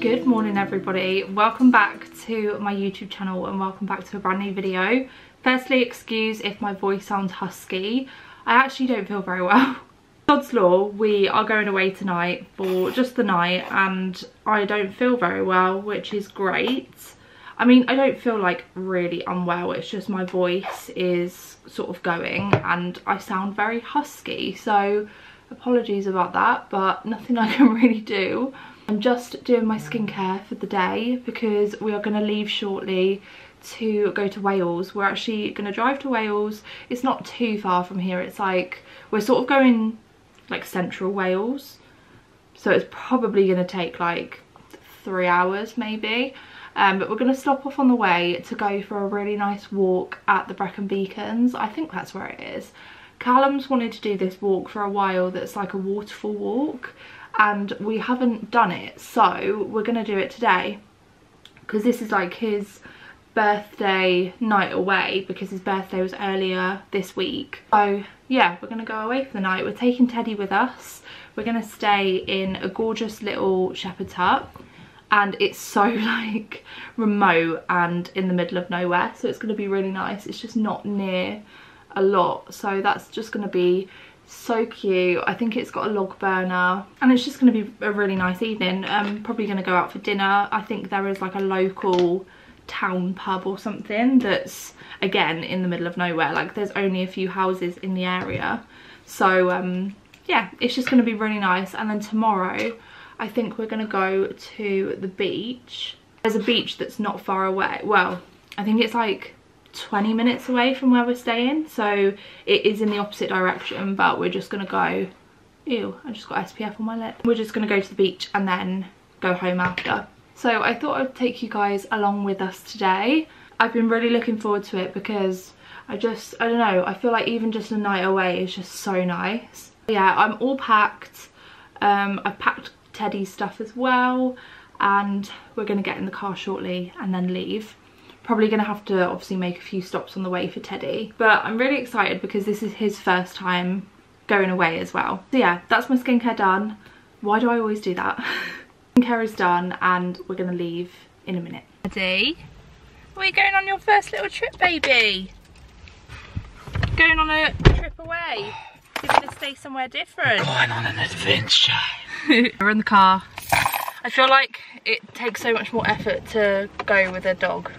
Good morning everybody, welcome back to my YouTube channel and welcome back to a brand new video. Firstly, excuse if my voice sounds husky, I actually don't feel very well. God's law, we are going away tonight for just the night and I don't feel very well, which is great. I mean, I don't feel like really unwell, it's just my voice is sort of going and I sound very husky, so apologies about that, but nothing I can really do. I'm just doing my skincare for the day because we are going to leave shortly to go to Wales. We're actually going to drive to Wales. It's not too far from here. It's like, we're sort of going like central Wales. So it's probably going to take like 3 hours maybe. But we're going to stop off on the way to go for a really nice walk at the Brecon Beacons. I think that's where it is. Callum's wanted to do this walk for a while that's like a waterfall walk. And we haven't done it, so we're gonna do it today because this is like his birthday night away, because his birthday was earlier this week. So yeah, we're gonna go away for the night. We're taking Teddy with us. We're gonna stay in a gorgeous little shepherd's hut, and it's so like remote and in the middle of nowhere, so it's gonna be really nice. It's just not near a lot, so that's just gonna be so cute. I think it's got a log burner and it's just going to be a really nice evening. Probably going to go out for dinner. I think there is like a local town pub or something that's again in the middle of nowhere, like there's only a few houses in the area, so yeah, it's just going to be really nice. And then tomorrow I think we're going to go to the beach. There's a beach that's not far away, well I think it's like 20 minutes away from where we're staying, so it is in the opposite direction, but we're just gonna go. Ew, I just got SPF on my lip. We're just gonna go to the beach and then go home after. So I thought I'd take you guys along with us today. I've been really looking forward to it because I don't know, I feel like even just a night away is just so nice. Yeah, I'm all packed. I've packed Teddy's stuff as well, and we're gonna get in the car shortly and then leave. Probably gonna have to obviously make a few stops on the way for Teddy, but I'm really excited because this is his first time going away as well. So yeah, that's my skincare done. Why do I always do that? Skincare is done and we're gonna leave in a minute. Teddy, are you going on your first little trip, baby? Going on a trip away. You're gonna stay somewhere different. Going on an adventure. We're in the car. I feel like it takes so much more effort to go with a dog,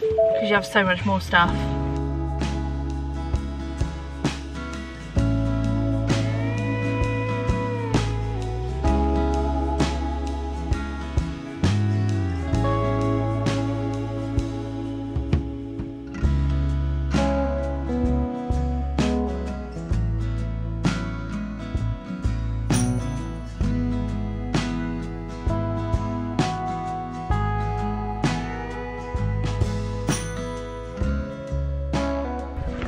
because you have so much more stuff.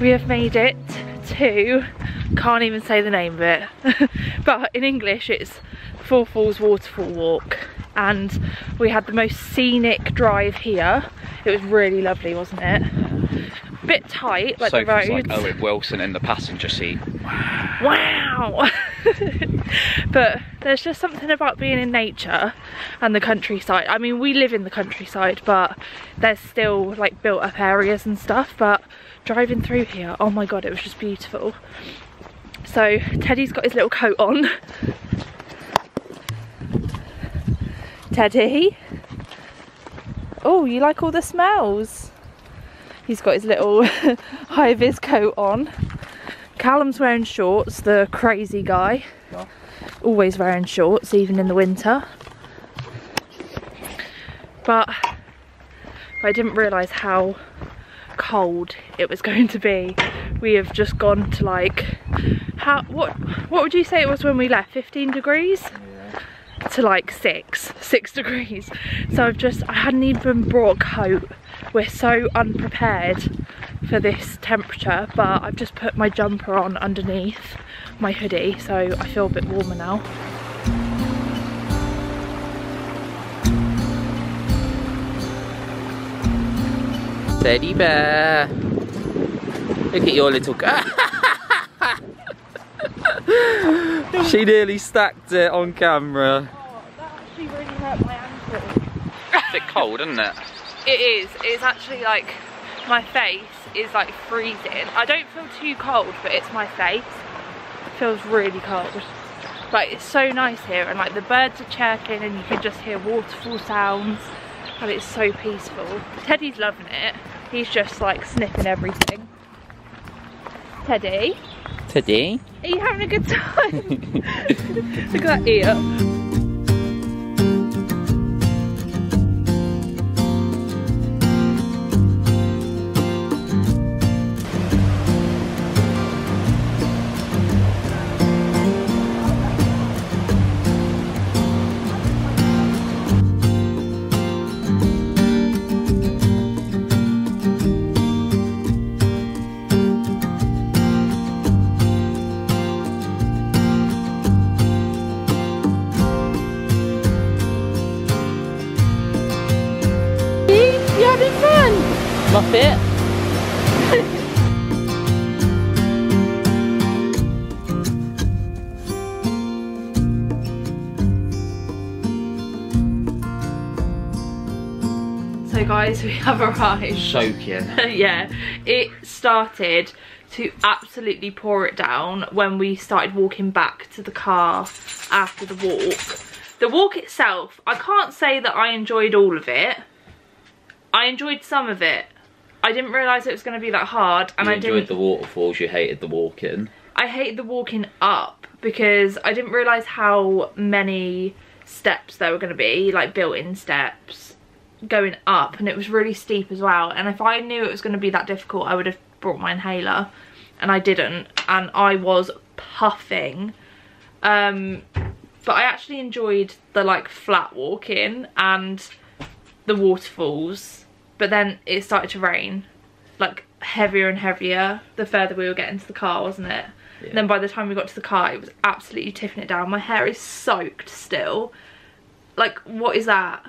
We have made it to, can't even say the name of it, but in English it's Four Falls Waterfall Walk, and we had the most scenic drive here. It was really lovely, wasn't it? A bit tight, like the roads. Sophie's like Owen Wilson in the passenger seat. Wow! But there's just something about being in nature and the countryside. I mean, we live in the countryside, but there's still like built up areas and stuff, but driving through here, oh my god, it was just beautiful. So Teddy's got his little coat on. Teddy, oh, you like all the smells. He's got his little high-vis coat on. Callum's wearing shorts, the crazy guy. Always wearing shorts, even in the winter. But I didn't realise how cold it was going to be. We have just gone to like, what would you say it was when we left, 15 degrees? Yeah. To like six degrees. So I hadn't even brought a coat. We're so unprepared for this temperature, but I've just put my jumper on underneath my hoodie, so I feel a bit warmer now. Teddy bear, look at your little girl. She nearly stacked it on camera. Oh, that actually really really hurt my ankle. It's a bit cold, isn't it? It is. It's actually like my face is like freezing. I don't feel too cold, but it's my face. It feels really cold. Like, it's so nice here, and like the birds are chirping and you can just hear waterfall sounds, and it's so peaceful. Teddy's loving it. He's just like sniffing everything. Teddy? Teddy? Are you having a good time? Look at that ear. Muppet. So guys, we have arrived. Soaking. Yeah, it started to absolutely pour it down when we started walking back to the car after the walk. The walk itself, I can't say that I enjoyed all of it. I enjoyed some of it. I didn't realise it was going to be that hard, and I enjoyed the waterfalls. You hated the walking. I hated the walking up because I didn't realise how many steps there were going to be, like built-in steps going up, and it was really steep as well. And if I knew it was going to be that difficult, I would have brought my inhaler, and I didn't, and I was puffing. But I actually enjoyed the like flat walking and the waterfalls. But then it started to rain, like heavier and heavier the further we were getting to the car, wasn't it? Yeah. And then by the time we got to the car, it was absolutely tipping it down. My hair is soaked still. Like, what is that?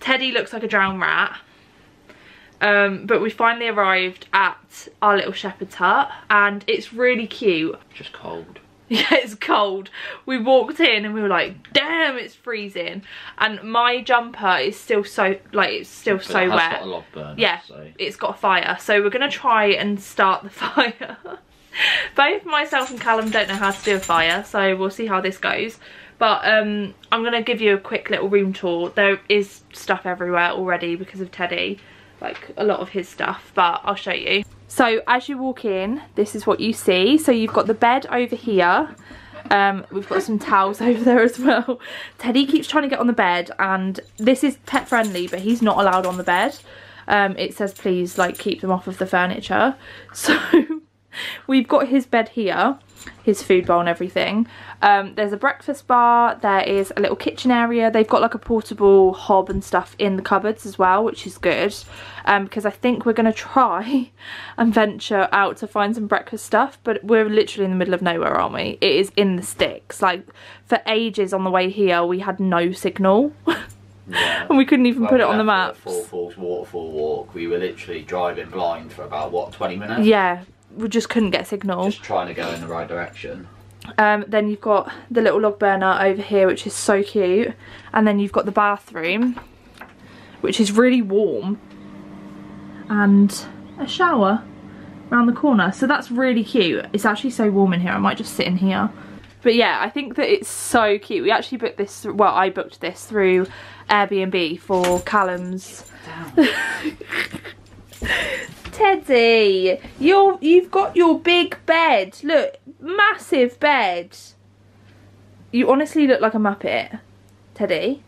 Teddy looks like a drowned rat. But we finally arrived at our little shepherd's hut, and it's really cute. Just cold. Yeah, it's cold. We walked in and we were like, damn, it's freezing. And my jumper is still so, like, it's still so wet. It has got a log burn. Yeah, so it's got a fire. So we're going to try and start the fire. Both myself and Callum don't know how to do a fire, so we'll see how this goes. But I'm going to give you a quick little room tour. There is stuff everywhere already because of Teddy, like a lot of his stuff, but I'll show you. So as you walk in, this is what you see. So you've got the bed over here. We've got some towels over there as well. Teddy keeps trying to get on the bed, and this is pet friendly, but he's not allowed on the bed. It says please, like, keep them off of the furniture. So we've got his bed here, his food bowl and everything. There's a breakfast bar, there is a little kitchen area. They've got like a portable hob and stuff in the cupboards as well, which is good, because I think we're going to try and venture out to find some breakfast stuff, but we're literally in the middle of nowhere, aren't we? It is in the sticks. Like, for ages on the way here we had no signal. Yeah. And we couldn't even put it on the map. Four Falls Waterfall Walk, we were literally driving blind for about, what, 20 minutes? Yeah. We just couldn't get signal. Just trying to go in the right direction. Then you've got the little log burner over here, which is so cute. And then you've got the bathroom, which is really warm. And a shower around the corner. So that's really cute. It's actually so warm in here. I might just sit in here. But yeah, I think that it's so cute. We actually booked this, well, I booked this through Airbnb for Callum's... Teddy, you've got your big bed. Look, massive bed. You honestly look like a muppet, Teddy.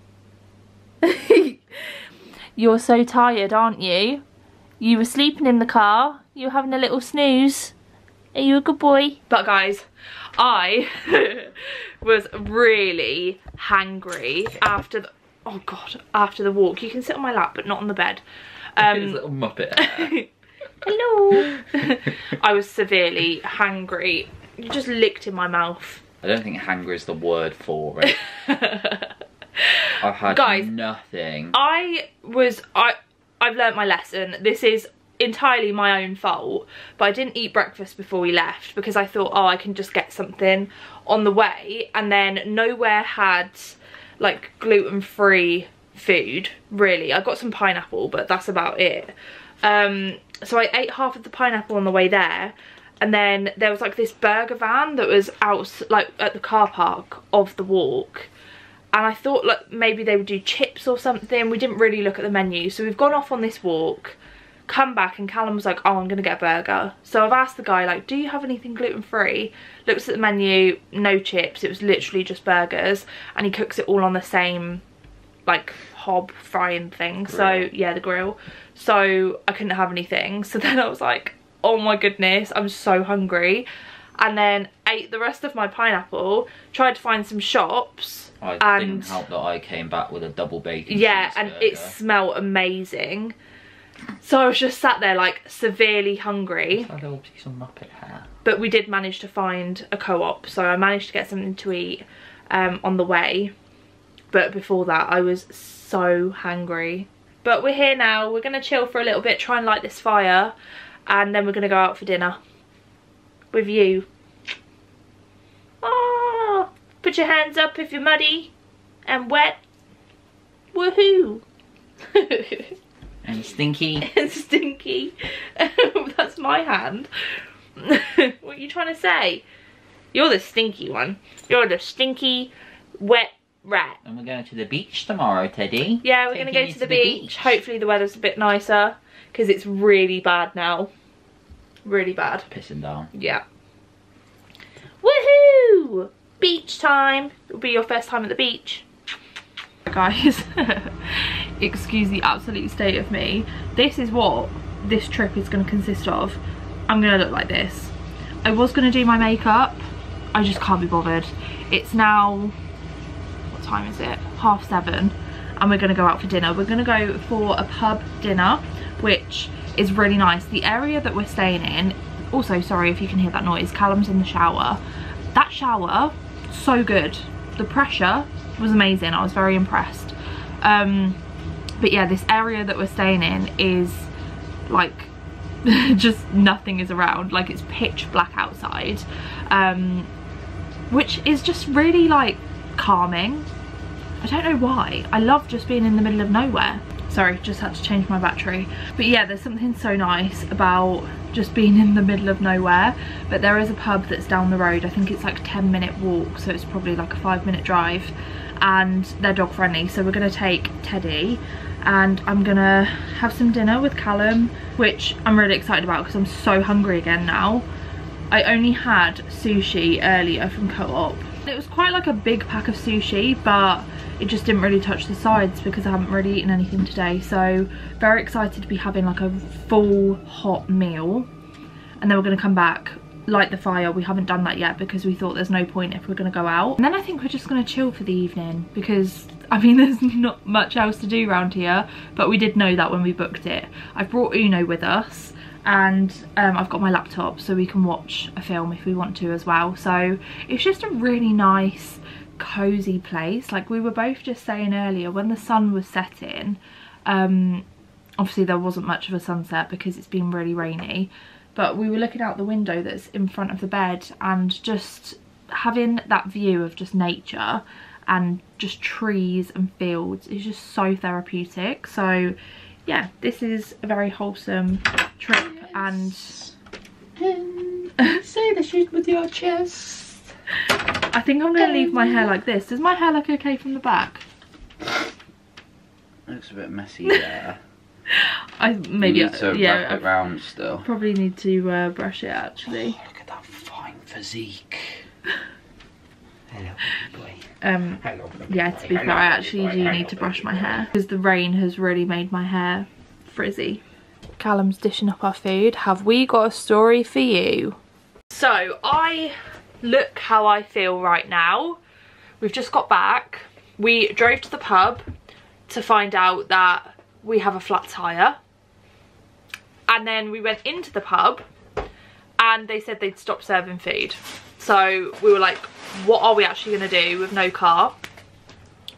You're so tired, aren't you? You were sleeping in the car. You were having a little snooze. Are you a good boy? But guys, I was really hangry after the, oh God, after the walk. You can sit on my lap, but not on the bed. His little muppet hair. Hello. I was severely hangry. You just licked in my mouth. I don't think hangry is the word for it. I've had nothing. I've learnt my lesson. This is entirely my own fault, but I didn't eat breakfast before we left because I thought, oh, I can just get something on the way, and then nowhere had like gluten-free food, really. I got some pineapple, but that's about it. So I ate half of the pineapple on the way there, and then there was like this burger van that was out like at the car park of the walk, and I thought like maybe they would do chips or something. We didn't really look at the menu, so we've gone off on this walk, come back, and Callum was like, oh, I'm gonna get a burger. So I've asked the guy, like, do you have anything gluten-free? Looks at the menu, no chips, it was literally just burgers, and he cooks it all on the same like hob frying thing, grill. So yeah, the grill. So I couldn't have anything, so then I was like, oh my goodness, I'm so hungry. And then ate the rest of my pineapple, tried to find some shops. I didn't help that I came back with a double bacon. Yeah, and burger. It smelled amazing. So I was just sat there like severely hungry. It's like a little piece of Muppet hair. But we did manage to find a co-op, so I managed to get something to eat on the way. But before that, I was so hangry. But we're here now, we're gonna chill for a little bit, try and light this fire, and then we're gonna go out for dinner with you. Ah, put your hands up if you're muddy and wet. Woohoo! And stinky. And stinky. That's my hand. What are you trying to say? You're the stinky one. You're the stinky, wet rat. And we're going to the beach tomorrow, Teddy. Yeah, we're going to go to the beach. Hopefully the weather's a bit nicer, because it's really bad now. Really bad. Pissing down. Yeah. Woohoo! Beach time. It'll be your first time at the beach. Guys, excuse the absolute state of me. This is what this trip is going to consist of. I'm going to look like this. I was going to do my makeup. I just can't be bothered. It's now, what time is it? 7:30, and we're going to go out for dinner. We're going to go for a pub dinner, which is really nice. The area that we're staying in, also sorry if you can hear that noise, Callum's in the shower. That shower, so good. The pressure was amazing. I was very impressed. But yeah, this area that we're staying in is like just nothing is around, like it's pitch black outside, which is just really like calming. I don't know why. I love just being in the middle of nowhere. Sorry, just had to change my battery. But yeah, there's something so nice about just being in the middle of nowhere. But there is a pub that's down the road. I think it's like a 10-minute walk, so it's probably like a 5-minute drive. And they're dog friendly, so we're gonna take Teddy, and I'm gonna have some dinner with Callum, which I'm really excited about because I'm so hungry again now. I only had sushi earlier from Co-op. It was quite like a big pack of sushi, but it just didn't really touch the sides because I haven't really eaten anything today. So very excited to be having like a full hot meal. And then we're going to come back, light the fire. We haven't done that yet because we thought there's no point if we're going to go out. And then I think we're just going to chill for the evening because, I mean, there's not much else to do around here. But we did know that when we booked it. I brought Uno with us. And I've got my laptop so we can watch a film if we want to as well. So it's just a really nice cozy place. Like we were both just saying earlier, when the sun was setting, obviously there wasn't much of a sunset because it's been really rainy, but we were looking out the window that's in front of the bed and just having that view of just nature and just trees and fields is just so therapeutic. So yeah, this is a very wholesome trip. Yes. And say the shit with your chest. I think I'm gonna leave my hair like this. Does my hair look okay from the back? Looks a bit messy there. Maybe wrap it round still. Probably need to brush it actually. Oh, look at that fine physique. Hello, boy. Hello, yeah, to be fair, I actually do need to brush my hair because the rain has really made my hair frizzy. Callum's dishing up our food. Have we got a story for you? So I look how I feel right now. We've just got back. We drove to the pub to find out that we have a flat tire, and then we went into the pub and they said they'd stopped serving food. So we were like, what are we actually going to do with no car?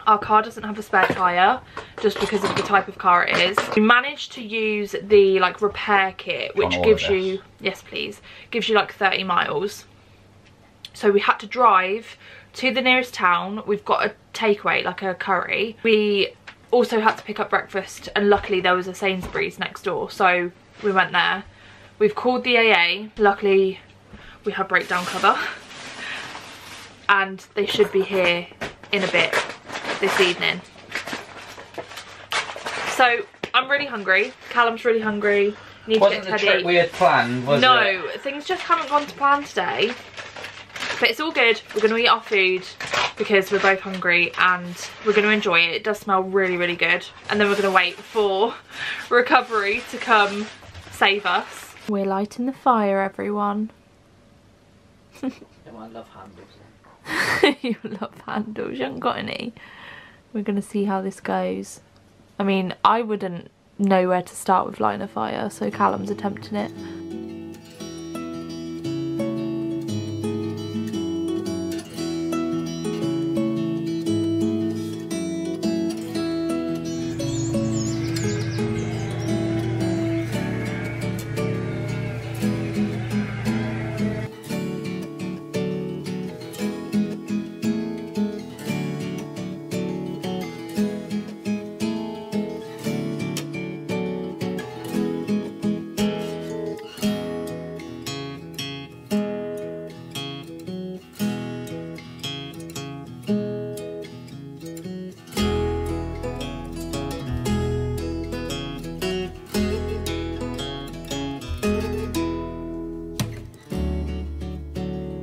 Our car doesn't have a spare tyre just because of the type of car it is. We managed to use the like repair kit, which gives you, yes please, gives you like 30 miles. So we had to drive to the nearest town. We've got a takeaway, like a curry. We also had to pick up breakfast, and luckily there was a Sainsbury's next door, so we went there. We've called the AA. Luckily we had breakdown cover, and they should be here in a bit this evening. So I'm really hungry, Callum's really hungry. Wasn't the trip we had planned, was it? No, things just haven't gone to plan today. But it's all good. We're going to eat our food because we're both hungry and we're going to enjoy it. It does smell really, really good. And then we're going to wait for recovery to come save us. We're lighting the fire, everyone. Yeah, I love handles. You love handles. You haven't got any. We're going to see how this goes. I mean, I wouldn't know where to start with lighting a fire, so Callum's attempting it.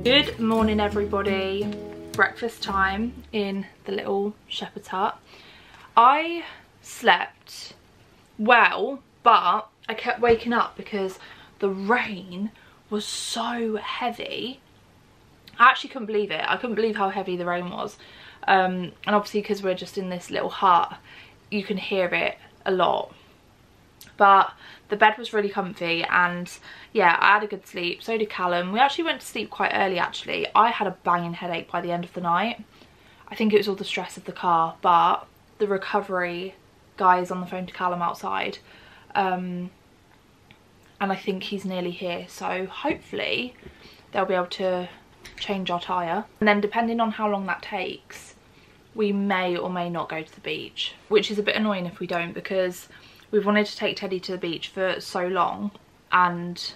Good morning, everybody. Breakfast time in the little shepherd's hut. I slept well, but I kept waking up because the rain was so heavy. I actually couldn't believe it. I couldn't believe how heavy the rain was. And obviously because we're just in this little hut, you can hear it a lot. But the bed was really comfy, and yeah, I had a good sleep. So did Callum. We actually went to sleep quite early, actually. I had a banging headache by the end of the night. I think it was all the stress of the car, but the recovery guy is on the phone to Callum outside. And I think he's nearly here. So hopefully they'll be able to change our tyre. And then depending on how long that takes, we may or may not go to the beach, which is a bit annoying if we don't, because we've wanted to take Teddy to the beach for so long, and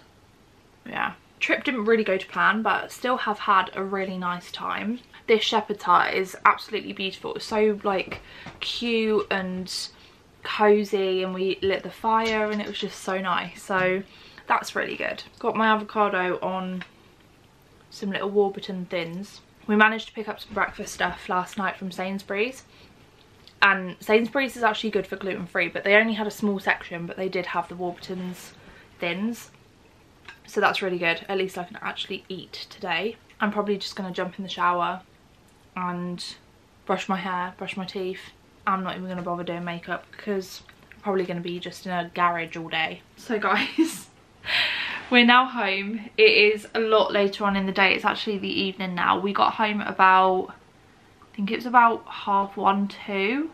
yeah. Trip didn't really go to plan, but still have had a really nice time. This shepherd's hut is absolutely beautiful. It's so like cute and cozy, and we lit the fire and it was just so nice. So that's really good. Got my avocado on some little Warburton thins. We managed to pick up some breakfast stuff last night from Sainsbury's. And Sainsbury's is actually good for gluten-free, but they only had a small section, but they did have the Warburtons thins. So that's really good. At least I can actually eat today. I'm probably just going to jump in the shower and brush my hair, brush my teeth. I'm not even going to bother doing makeup because I'm probably going to be just in a garage all day. So guys, we're now home. It is a lot later on in the day. It's actually the evening now. We got home about, I think it was about 1:30, 2:00.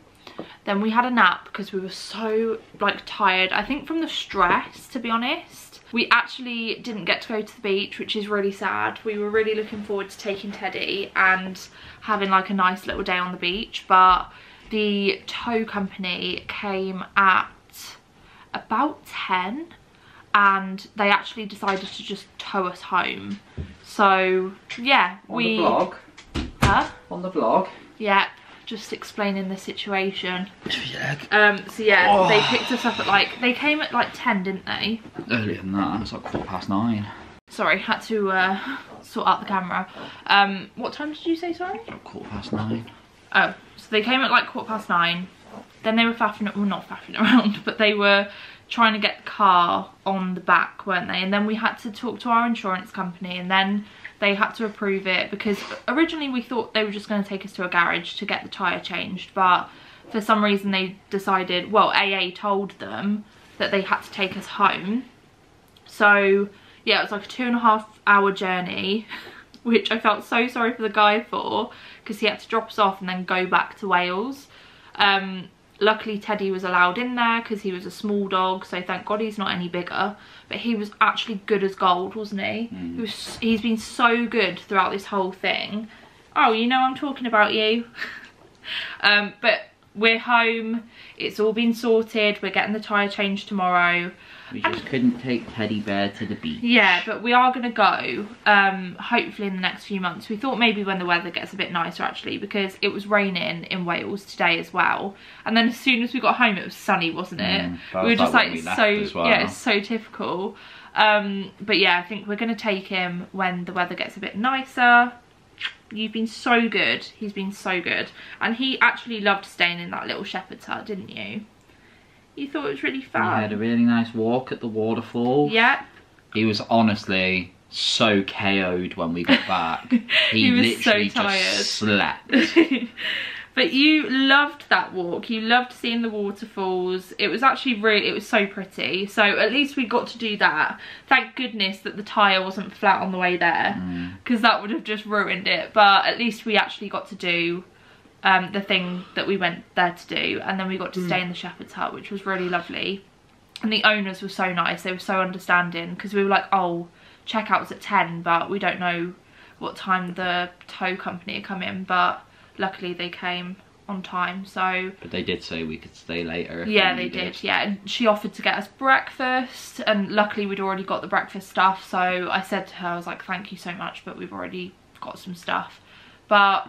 Then we had a nap because we were so like tired. I think from the stress, to be honest. We actually didn't get to go to the beach, which is really sad. We were really looking forward to taking Teddy and having like a nice little day on the beach, but the tow company came at about 10 and they actually decided to just tow us home. So yeah, we... On the vlog. On the blog, yeah, just explaining the situation. So yeah, oh. They picked us up at like, they came at like 10, didn't they? Earlier than that, it's like 9:15. Sorry, had to sort out the camera. What time did you say, sorry? 9:15. Oh, so they came at like 9:15. Then they were faffing, well not faffing around, but they were trying to get the car on the back, weren't they? And then we had to talk to our insurance company, and then they had to approve it because originally we thought they were just going to take us to a garage to get the tyre changed, but for some reason they decided, well, AA told them that they had to take us home. So yeah, it was like a 2.5 hour journey, which I felt so sorry for the guy for, because he had to drop us off and then go back to Wales. Luckily Teddy was allowed in there because he was a small dog, so thank God he's not any bigger. But he was actually good as gold, wasn't he? Mm. He's been so good throughout this whole thing. oh, you know I'm talking about you. But we're home, it's all been sorted, we're getting the tyre changed tomorrow. We just couldn't take Teddy Bear to the beach. Yeah, but we are going to go, hopefully in the next few months. We thought maybe when the weather gets a bit nicer, actually, because it was raining in Wales today as well. And then as soon as we got home, it was sunny, wasn't it? We were just like, yeah, it's so typical. But yeah, I think we're going to take him when the weather gets a bit nicer. You've been so good. He's been so good. And he actually loved staying in that little shepherd's hut, didn't you? You thought it was really fun. We had a really nice walk at the waterfall. Yep. He was honestly so KO'd when we got back. He was literally so tired. Just slept. But you loved that walk. You loved seeing the waterfalls. It was actually really, it was so pretty. So at least we got to do that. Thank goodness that the tyre wasn't flat on the way there, because that would have just ruined it. But at least we actually got to do the thing that we went there to do, and then we got to stay in the shepherd's hut, which was really lovely. And the owners were so nice, they were so understanding, because we were like, oh, checkout's at 10, but we don't know what time the tow company had come in, but luckily they came on time. So but they did say we could stay later if yeah they did. Yeah, and she offered to get us breakfast, and luckily we'd already got the breakfast stuff, so I said to her, I was like, thank you so much, but we've already got some stuff. But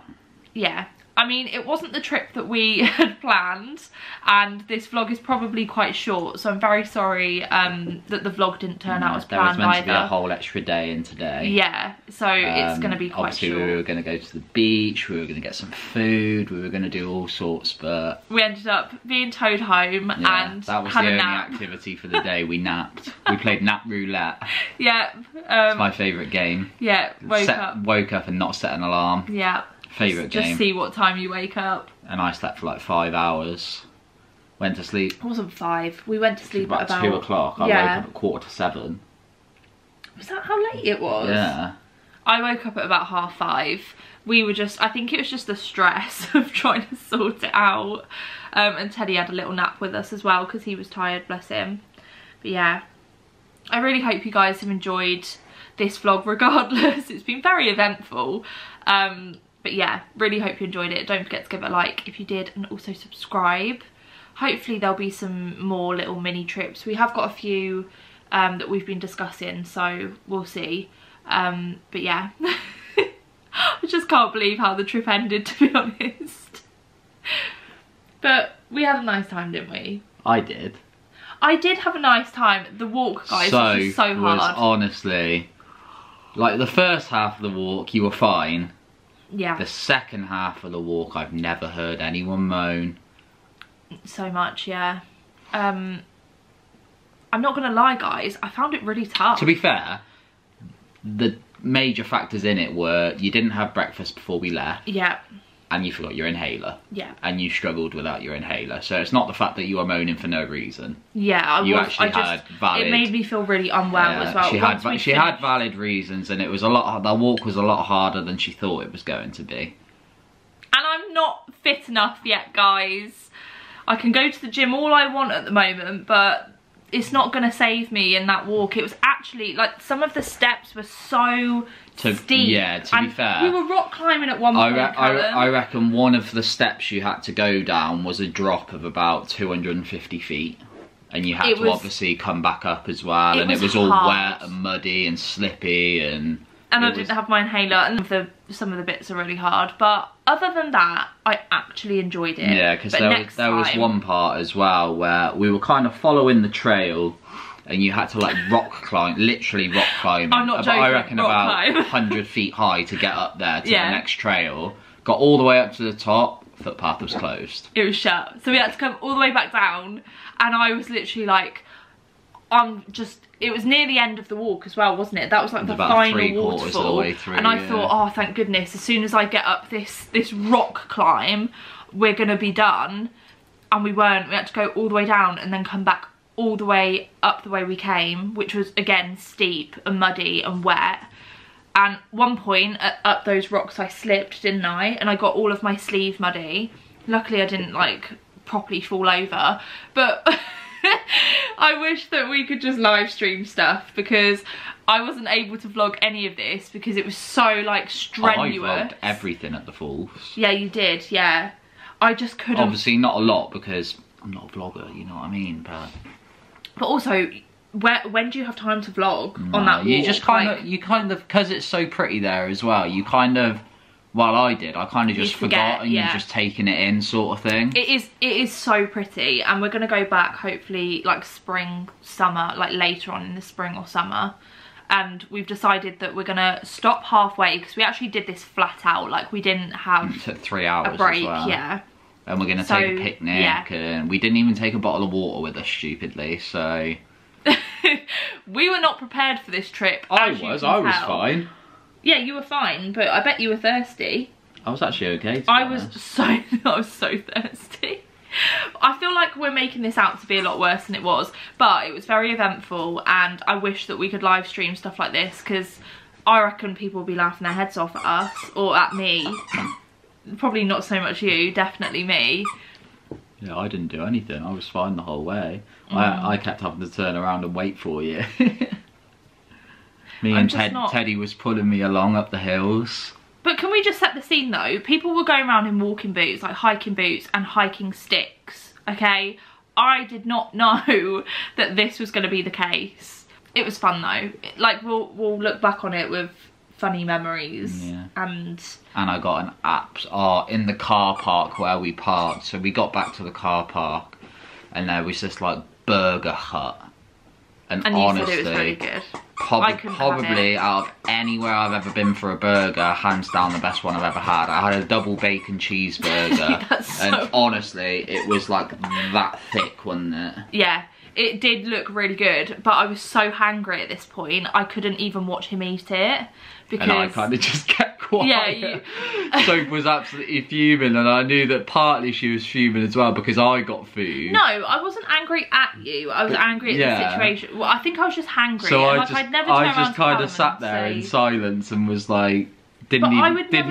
yeah, I mean, it wasn't the trip that we had planned, and this vlog is probably quite short, so I'm very sorry that the vlog didn't turn out as planned either. There was meant to be a whole extra day in today. Yeah, so it's going to be quite obviously short. Obviously, we were going to go to the beach, we were going to get some food, we were going to do all sorts, but we ended up being towed home, yeah, and that was had the only nap. Activity for the day. We napped. We played nap roulette. Yeah. It's my favourite game. Yeah, woke up and not set an alarm. Yeah. Favourite game. Just see what time you wake up. And I slept for like 5 hours. Went to sleep. It wasn't 5. We went to sleep about 2 o'clock. Yeah. I woke up at 7:15. Was that how late it was? Yeah. I woke up at about 5:30. We were just, I think it was just the stress of trying to sort it out. And Teddy had a little nap with us as well, because he was tired, bless him. But yeah, I really hope you guys have enjoyed this vlog regardless. It's been very eventful. But yeah, really hope you enjoyed it. Don't forget to give it a like if you did, and also subscribe. Hopefully there'll be some more little mini trips. We have got a few that we've been discussing, so we'll see. But yeah, I just can't believe how the trip ended, to be honest. But we had a nice time, didn't we? I did. I did have a nice time. The walk, guys, was so hard. Honestly, like the first half of the walk, you were fine. Yeah. The second half of the walk, I've never heard anyone moan so much. Yeah. I'm not gonna lie, guys, I found it really tough. To be fair, the major factors in it were you didn't have breakfast before we left. Yeah. And you forgot your inhaler. Yeah. And you struggled without your inhaler. So it's not the fact that you were moaning for no reason. Yeah, I just had valid... It made me feel really unwell as well. She had valid reasons, and it was a lot... That walk was a lot harder than she thought it was going to be. And I'm not fit enough yet, guys. I can go to the gym all I want at the moment, but it's not going to save me in that walk. It was actually, like, some of the steps were so steep. Yeah, to be fair. We were rock climbing at one point, I reckon one of the steps you had to go down was a drop of about 250 feet. And you had to obviously come back up as well. And it was all wet and muddy and slippy. And I didn't have my inhaler. And some of the bits are really hard. But other than that, I actually enjoyed it. Yeah, because there was one part as well where we were kind of following the trail, and you had to like rock climb, literally rock climb. I'm not joking, I reckon about 100 feet high to get up there to the next trail. Got all the way up to the top, footpath was closed. It was shut. So we had to come all the way back down, and I was literally like, it was near the end of the walk as well, wasn't it? That was like the final waterfall, of the way through, and I thought, oh, thank goodness, as soon as I get up this rock climb, we're gonna be done. And we weren't. We had to go all the way down and then come back all the way up the way we came, which was again steep and muddy and wet. And at one point up those rocks, I slipped, didn't I? And I got all of my sleeve muddy. Luckily, I didn't like properly fall over, but I wish that we could just live stream stuff, because I wasn't able to vlog any of this because it was so like strenuous. I vlogged everything at the falls. Yeah, you did. Yeah, I just couldn't. Obviously not a lot because I'm not a vlogger, you know what I mean? But also, when do you have time to vlog on that walk? You just kind of, because it's so pretty there as well, you kind of, well, I did, I kind of just forgot, and you're just taking it in sort of thing. It is so pretty, and we're going to go back hopefully like spring, summer, like later on in the spring or summer. And we've decided that we're going to stop halfway because we actually did this flat out, like we didn't have it took 3 hours a break, as well. Yeah. And we're going to take a picnic, and we didn't even take a bottle of water with us, stupidly, so... We were not prepared for this trip. I was fine. Yeah, you were fine, but I bet you were thirsty. I was actually okay. I was so thirsty. I feel like we're making this out to be a lot worse than it was, but it was very eventful, and I wish that we could live stream stuff like this, because I reckon people will be laughing their heads off at us, or at me. Probably not so much you, definitely me. Yeah, I didn't do anything. I was fine the whole way. I kept having to turn around and wait for you. Me and Teddy was pulling me along up the hills. But can we just set the scene though? People were going around in walking boots, like hiking boots and hiking sticks, okay? I did not know that this was going to be the case. It was fun though. Like, we'll look back on it with funny memories. Yeah. And I got an app in the car park where we parked. So we got back to the car park and there was this like burger hut, and honestly, you said it was really good. Probably out of anywhere I've ever been for a burger, hands down the best one I've ever had. I had a double bacon cheeseburger. Honestly, it was like that thick, wasn't it? Yeah. It did look really good, but I was so hangry at this point, I couldn't even watch him eat it. Because... And I kind of just kept quiet. Yeah, you... Soap was absolutely fuming, and I knew that partly she was fuming as well because I got food. No, I wasn't angry at you. I was angry at the situation. Well, I think I was just hangry. So I just kind of sat there in silence and was like, didn't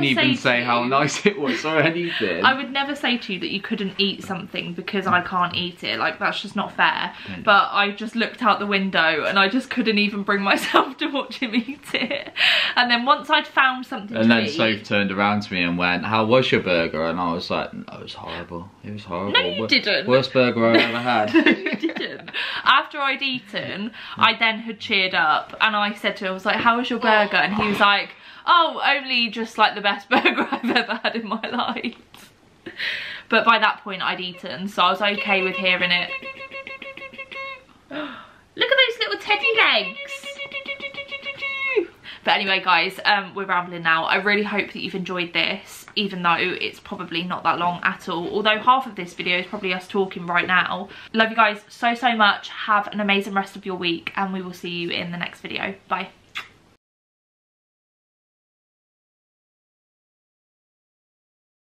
even say how nice it was or anything. I would never say to you that you couldn't eat something because I can't eat it. Like, that's just not fair. But I just looked out the window and I just couldn't even bring myself to watch him eat it. And then once I'd found something to eat... Soph turned around to me and went, how was your burger? And I was like, no, it was horrible. It was horrible. No, you didn't. Worst burger I've ever had. No, you didn't. After I'd eaten, I then had cheered up and I said to him, I was like, how was your burger? And he was like... Oh, only just like the best burger I've ever had in my life. But by that point I'd eaten, so I was okay with hearing it. Look at those little teddy legs. But anyway guys, we're rambling now. I really hope that you've enjoyed this, even though it's probably not that long at all. Although half of this video is probably us talking right now. Love you guys so, so much. Have an amazing rest of your week, and we will see you in the next video. Bye.